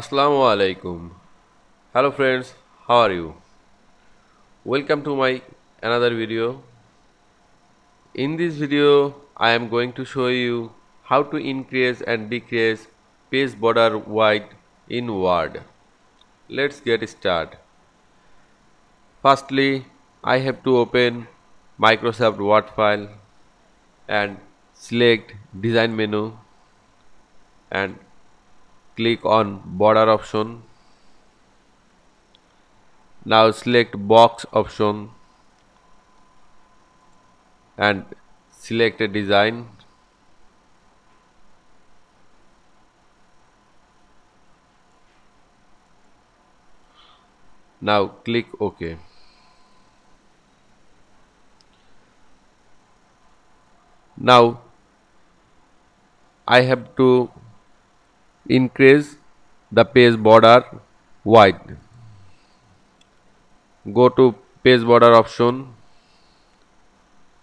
Assalamu alaikum. Hello friends, how are you? Welcome to my another video. In this video I am going to show you how to increase and decrease page border width in Word. Let's get started. Firstly, I have to open Microsoft Word file and select design menu and click on border option. Now select box option and select a design. Now click OK. Now I have to increase the page border width. Go to page border option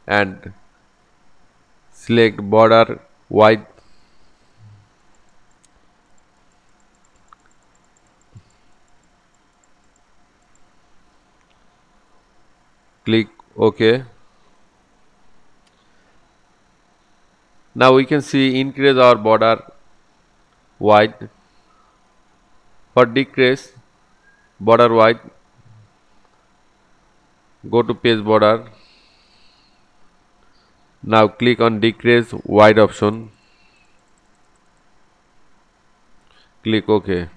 and select border width. Click OK. Now we can see increase our border width. For decrease border width, go to page border. Now click on decrease width option. Click OK.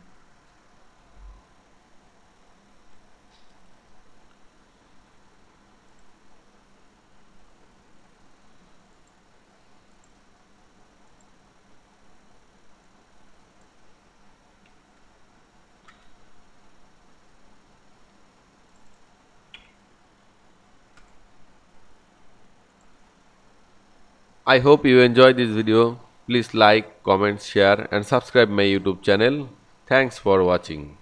I hope you enjoyed this video. Please like, comment, share and subscribe my YouTube channel. Thanks for watching.